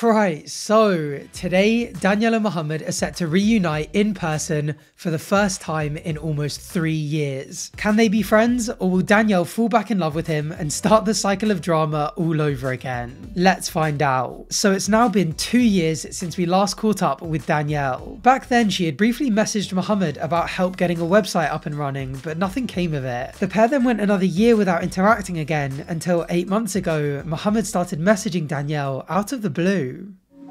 Right, so today Danielle and Mohamed are set to reunite in person for the first time in almost 3 years. Can they be friends, or will Danielle fall back in love with him and start the cycle of drama all over again? Let's find out. So it's now been 2 years since we last caught up with Danielle. Back then she had briefly messaged Mohamed about help getting a website up and running, but nothing came of it. The pair then went another year without interacting again until 8 months ago Mohamed started messaging Danielle out of the blue.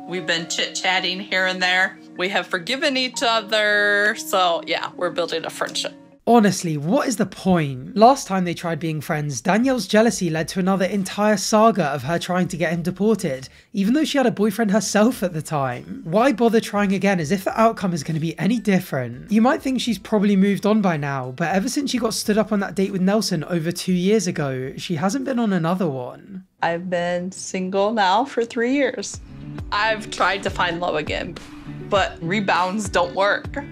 We've been chit-chatting here and there. We have forgiven each other. So yeah, we're building a friendship. Honestly, what is the point? Last time they tried being friends, Danielle's jealousy led to another entire saga of her trying to get him deported, even though she had a boyfriend herself at the time. Why bother trying again, as if the outcome is going to be any different? You might think she's probably moved on by now, but ever since she got stood up on that date with Nelson over 2 years ago, she hasn't been on another one. I've been single now for 3 years. I've tried to find love again, but rebounds don't work,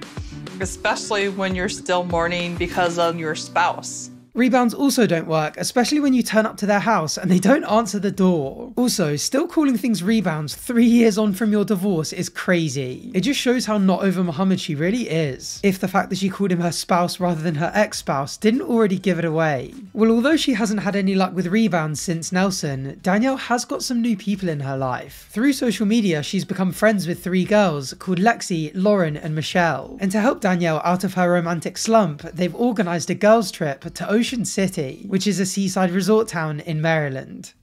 especially when you're still mourning because of your spouse. Rebounds also don't work, especially when you turn up to their house and they don't answer the door. Also, still calling things rebounds 3 years on from your divorce is crazy. It just shows how not over Mohamed she really is, if the fact that she called him her spouse rather than her ex-spouse didn't already give it away. Well, although she hasn't had any luck with rebounds since Nelson, Danielle has got some new people in her life. Through social media, she's become friends with 3 girls called Lexi, Lauren, and Michelle. And to help Danielle out of her romantic slump, they've organised a girls' trip to Ocean City, which is a seaside resort town in Maryland.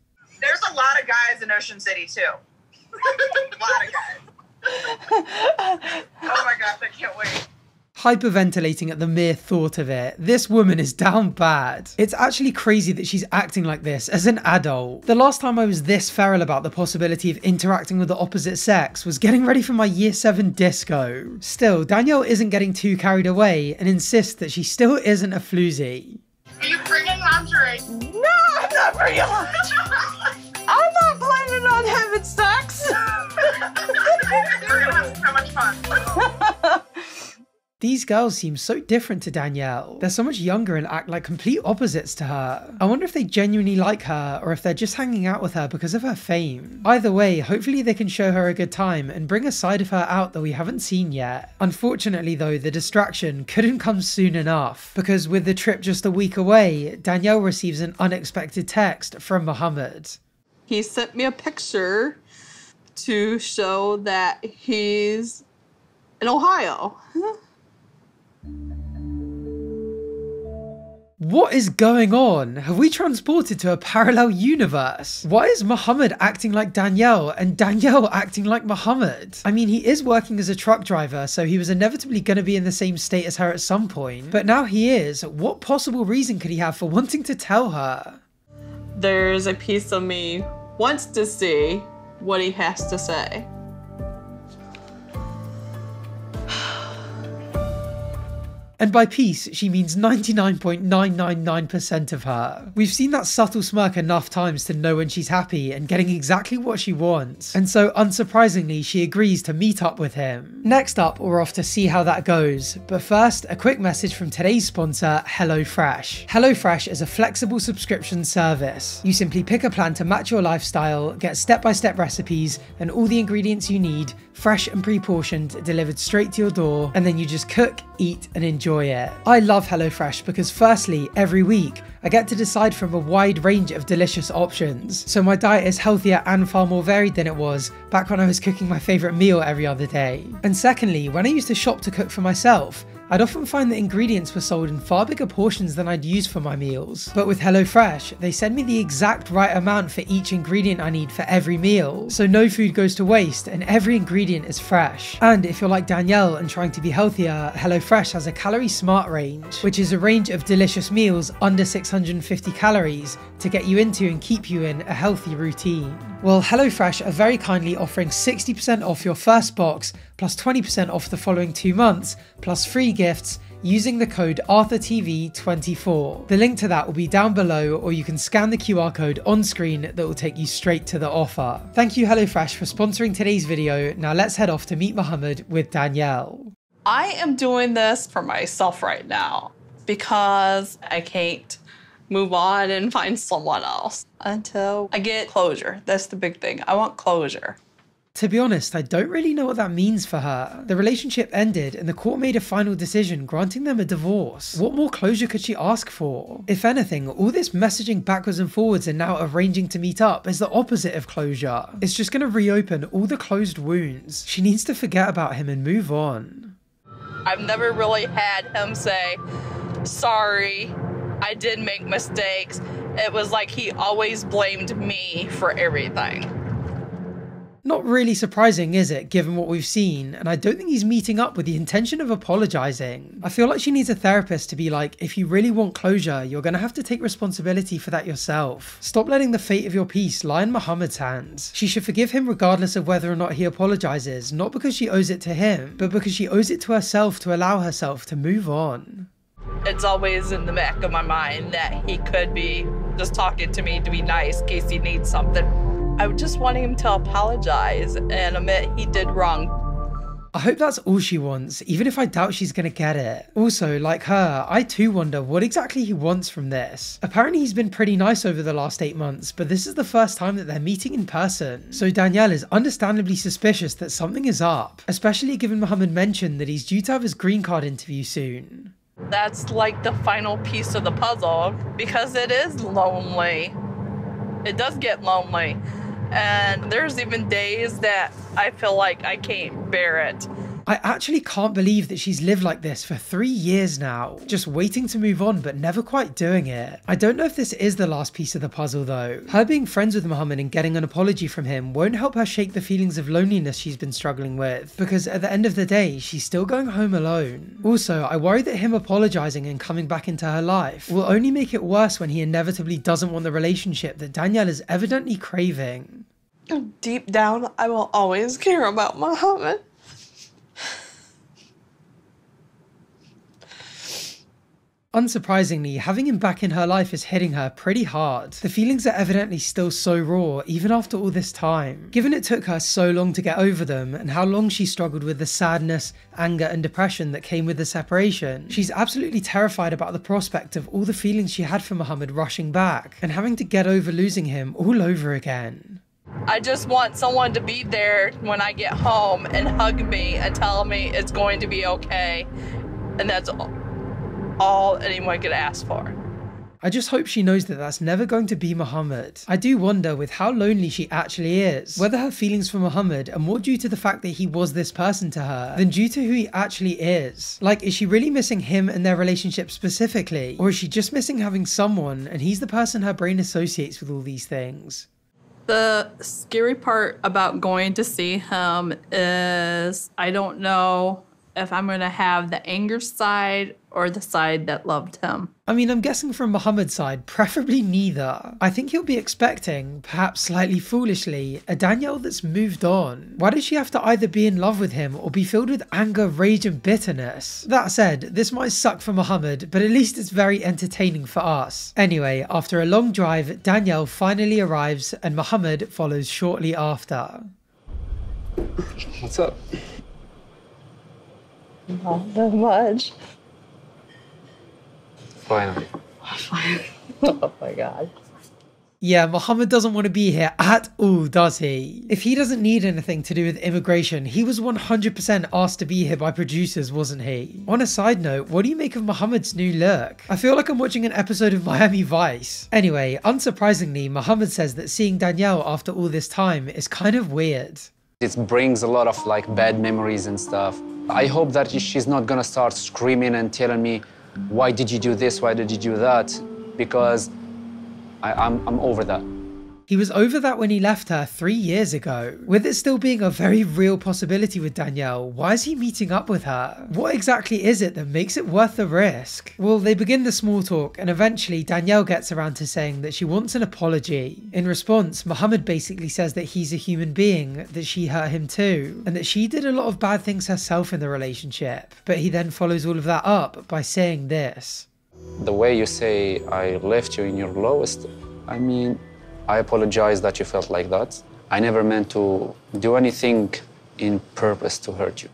There's a lot of guys in Ocean City too. A lot of guys. Oh my gosh, I can't wait. Hyperventilating at the mere thought of it. This woman is down bad. It's actually crazy that she's acting like this as an adult. The last time I was this feral about the possibility of interacting with the opposite sex was getting ready for my year 7 disco. Still, Danielle isn't getting too carried away and insists that she still isn't a floozy. Are you bringing lingerie? No, I'm not bringing lingerie. I'm not planning on having sex. We're gonna have so much fun. These girls seem so different to Danielle. They're so much younger and act like complete opposites to her. I wonder if they genuinely like her or if they're just hanging out with her because of her fame. Either way, hopefully they can show her a good time and bring a side of her out that we haven't seen yet. Unfortunately though, the distraction couldn't come soon enough, because with the trip just a week away, Danielle receives an unexpected text from Mohamed. He sent me a picture to show that he's in Ohio. What is going on? Have we transported to a parallel universe? Why is Mohamed acting like Danielle and Danielle acting like Mohamed? I mean, he is working as a truck driver, so he was inevitably going to be in the same state as her at some point. But now he is. What possible reason could he have for wanting to tell her? There's a piece of me wants to see what he has to say. And by peace, she means 99.999% of her. We've seen that subtle smirk enough times to know when she's happy and getting exactly what she wants. And so unsurprisingly, she agrees to meet up with him. Next up, we're off to see how that goes. But first, a quick message from today's sponsor, HelloFresh. HelloFresh is a flexible subscription service. You simply pick a plan to match your lifestyle, get step-by-step recipes and all the ingredients you need, fresh and pre-portioned, delivered straight to your door, and then you just cook, eat and enjoy it. I love HelloFresh because firstly, every week, I get to decide from a wide range of delicious options. So my diet is healthier and far more varied than it was back when I was cooking my favourite meal every other day. And secondly, when I used to shop to cook for myself, I'd often find that ingredients were sold in far bigger portions than I'd use for my meals. But with HelloFresh, they send me the exact right amount for each ingredient I need for every meal. So no food goes to waste and every ingredient is fresh. And if you're like Danielle and trying to be healthier, HelloFresh has a calorie smart range, which is a range of delicious meals under 650 calories to get you into and keep you in a healthy routine. Well, HelloFresh are very kindly offering 60% off your first box, plus 20% off the following 2 months, plus free gifts using the code ARTHURTV24. The link to that will be down below, or you can scan the QR code on screen that will take you straight to the offer. Thank you HelloFresh for sponsoring today's video. Now let's head off to meet Mohamed with Danielle. I am doing this for myself right now because I can't move on and find someone else until I get closure. That's the big thing. I want closure. To be honest, I don't really know what that means for her. The relationship ended and the court made a final decision granting them a divorce. What more closure could she ask for? If anything, all this messaging backwards and forwards and now arranging to meet up is the opposite of closure. It's just gonna reopen all the closed wounds. She needs to forget about him and move on. I've never really had him say, sorry, I did make mistakes. It was like he always blamed me for everything. Not really surprising, is it, given what we've seen? And I don't think he's meeting up with the intention of apologizing. I feel like she needs a therapist to be like, if you really want closure, you're gonna have to take responsibility for that yourself. Stop letting the fate of your peace lie in Mohamed's hands. She should forgive him regardless of whether or not he apologizes, not because she owes it to him, but because she owes it to herself to allow herself to move on. It's always in the back of my mind that he could be just talking to me to be nice in case he needs something. I just want him to apologize and admit he did wrong. I hope that's all she wants, even if I doubt she's gonna get it. Also, like her, I too wonder what exactly he wants from this. Apparently he's been pretty nice over the last 8 months, but this is the first time that they're meeting in person. So Danielle is understandably suspicious that something is up, especially given Mohamed mentioned that he's due to have his green card interview soon. That's like the final piece of the puzzle because it is lonely. It does get lonely. And there's even days that I feel like I can't bear it. I actually can't believe that she's lived like this for 3 years now, just waiting to move on but never quite doing it. I don't know if this is the last piece of the puzzle though. Her being friends with Mohamed and getting an apology from him won't help her shake the feelings of loneliness she's been struggling with, because at the end of the day, she's still going home alone. Also, I worry that him apologising and coming back into her life will only make it worse when he inevitably doesn't want the relationship that Danielle is evidently craving. Deep down, I will always care about Mohamed. Unsurprisingly, having him back in her life is hitting her pretty hard. The feelings are evidently still so raw, even after all this time. Given it took her so long to get over them, and how long she struggled with the sadness, anger, and depression that came with the separation, she's absolutely terrified about the prospect of all the feelings she had for Mohamed rushing back, and having to get over losing him all over again. I just want someone to be there when I get home and hug me and tell me it's going to be okay, and that's all anyone could ask for. I just hope she knows that that's never going to be Mohamed. I do wonder with how lonely she actually is, whether her feelings for Mohamed are more due to the fact that he was this person to her than due to who he actually is. Like, is she really missing him and their relationship specifically? Or is she just missing having someone and he's the person her brain associates with all these things? The scary part about going to see him is I don't know if I'm gonna have the anger side or the side that loved him. I mean, I'm guessing from Mohamed's side, preferably neither. I think he'll be expecting, perhaps slightly foolishly, a Danielle that's moved on. Why does she have to either be in love with him or be filled with anger, rage, and bitterness? That said, this might suck for Mohamed, but at least it's very entertaining for us. Anyway, after a long drive, Danielle finally arrives and Mohamed follows shortly after. What's up? Not that much. Finally. Oh my God. Yeah, Mohamed doesn't want to be here at all, does he? If he doesn't need anything to do with immigration, he was 100% asked to be here by producers, wasn't he? On a side note, what do you make of Mohamed's new look? I feel like I'm watching an episode of Miami Vice. Anyway, unsurprisingly, Mohamed says that seeing Danielle after all this time is kind of weird. It brings a lot of like bad memories and stuff. I hope that she's not gonna start screaming and telling me, why did you do this? Why did you do that? Because I'm over that. He was over that when he left her 3 years ago. With it still being a very real possibility with Danielle, why is he meeting up with her? What exactly is it that makes it worth the risk? Well, they begin the small talk and eventually Danielle gets around to saying that she wants an apology. In response, Mohamed basically says that he's a human being, that she hurt him too, and that she did a lot of bad things herself in the relationship. But he then follows all of that up by saying this. The way you say I left you in your lowest, I mean, I apologize that you felt like that. I never meant to do anything in purpose to hurt you.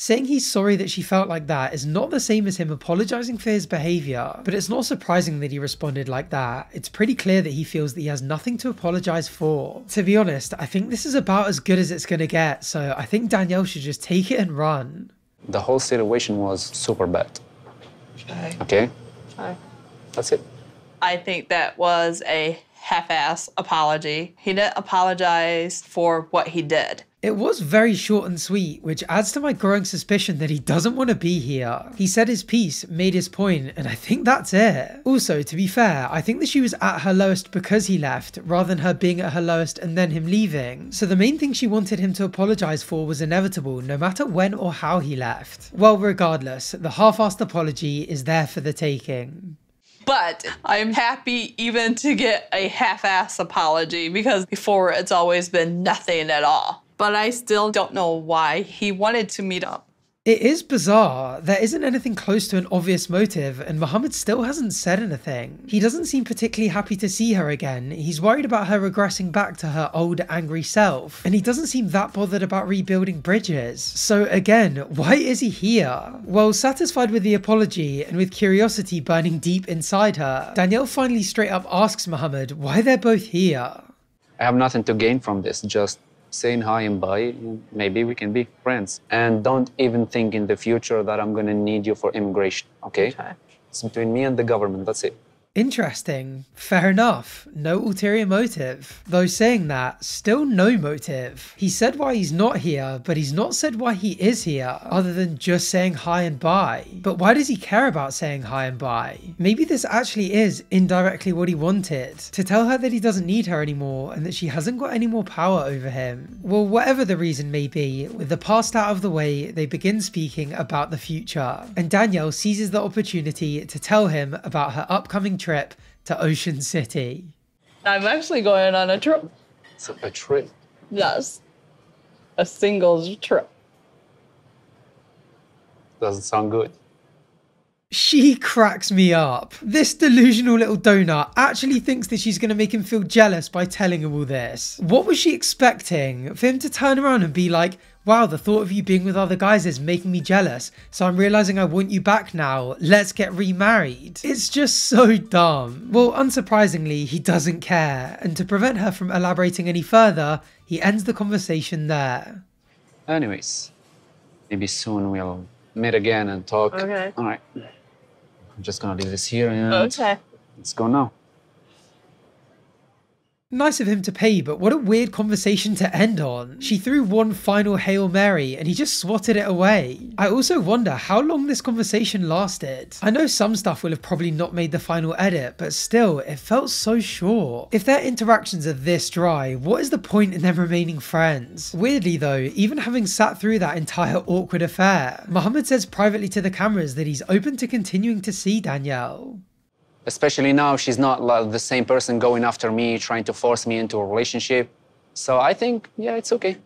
Saying he's sorry that she felt like that is not the same as him apologizing for his behavior, but it's not surprising that he responded like that. It's pretty clear that he feels that he has nothing to apologize for. To be honest, I think this is about as good as it's gonna get, so I think Danielle should just take it and run. The whole situation was super bad. Okay? That's it. I think that was a half-ass apology. He didn't apologize for what he did. It was very short and sweet, which adds to my growing suspicion that he doesn't want to be here. He said his piece, made his point, and I think that's it. Also, to be fair, I think that she was at her lowest because he left, rather than her being at her lowest and then him leaving. So the main thing she wanted him to apologize for was inevitable, no matter when or how he left. Well, regardless, the half-assed apology is there for the taking. But I'm happy even to get a half-ass apology, because before it's always been nothing at all. But I still don't know why he wanted to meet up. It is bizarre. There isn't anything close to an obvious motive, and Mohamed still hasn't said anything. He doesn't seem particularly happy to see her again. He's worried about her regressing back to her old angry self, and he doesn't seem that bothered about rebuilding bridges. So again, why is he here? Well, satisfied with the apology and with curiosity burning deep inside her, Danielle finally straight up asks Mohamed why they're both here. I have nothing to gain from this, just saying hi and bye, maybe we can be friends. And don't even think in the future that I'm gonna need you for immigration, okay? It's between me and the government, that's it. Interesting. Fair enough. No ulterior motive. Though saying that, still no motive. He said why he's not here, but he's not said why he is here, other than just saying hi and bye. But why does he care about saying hi and bye? Maybe this actually is indirectly what he wanted, to tell her that he doesn't need her anymore and that she hasn't got any more power over him. Well, whatever the reason may be, with the past out of the way, they begin speaking about the future. And Danielle seizes the opportunity to tell him about her upcoming trip to Ocean City. I'm actually going on a trip. So a trip? Yes. A singles trip. Doesn't sound good. She cracks me up. This delusional little donut actually thinks that she's going to make him feel jealous by telling him all this. What was she expecting? For him to turn around and be like, wow, the thought of you being with other guys is making me jealous, so I'm realizing I want you back now, let's get remarried. It's just so dumb. Well, unsurprisingly, he doesn't care, and to prevent her from elaborating any further, he ends the conversation there. Anyways, maybe soon we'll meet again and talk. Okay. All right. I'm just gonna leave this here and okay. Let's go now. Nice of him to pay, but what a weird conversation to end on. She threw one final Hail Mary and he just swatted it away. I also wonder how long this conversation lasted. I know some stuff will have probably not made the final edit, but still, it felt so short. If their interactions are this dry, what is the point in them remaining friends? Weirdly though, even having sat through that entire awkward affair, Mohamed says privately to the cameras that he's open to continuing to see Danielle. Especially now, she's not like the same person going after me, trying to force me into a relationship. So I think, yeah, it's okay.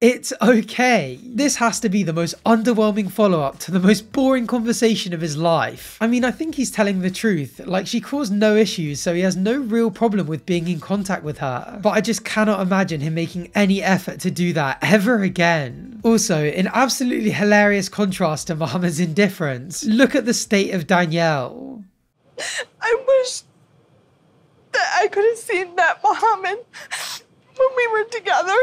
It's okay. This has to be the most underwhelming follow-up to the most boring conversation of his life. I mean, I think he's telling the truth. Like, she caused no issues, so he has no real problem with being in contact with her. But I just cannot imagine him making any effort to do that ever again. Also, in absolutely hilarious contrast to Mohamed's indifference, look at the state of Danielle. I wish that I could have seen that Mohamed when we were together.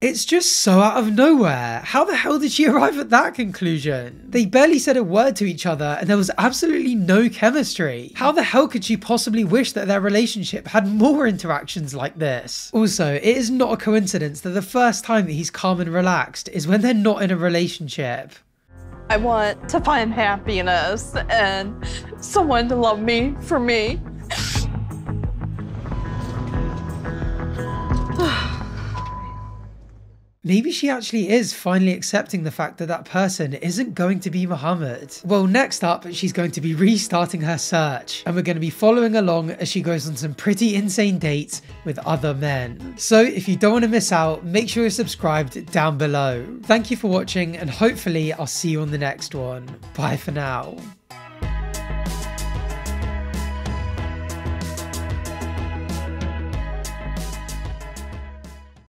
It's just so out of nowhere. How the hell did she arrive at that conclusion? They barely said a word to each other and there was absolutely no chemistry. How the hell could she possibly wish that their relationship had more interactions like this? Also, it is not a coincidence that the first time that he's calm and relaxed is when they're not in a relationship. I want to find happiness and someone to love me for me. Maybe she actually is finally accepting the fact that that person isn't going to be Mohamed. Well, next up, she's going to be restarting her search, and we're going to be following along as she goes on some pretty insane dates with other men. So if you don't want to miss out, make sure you're subscribed down below. Thank you for watching, and hopefully I'll see you on the next one. Bye for now.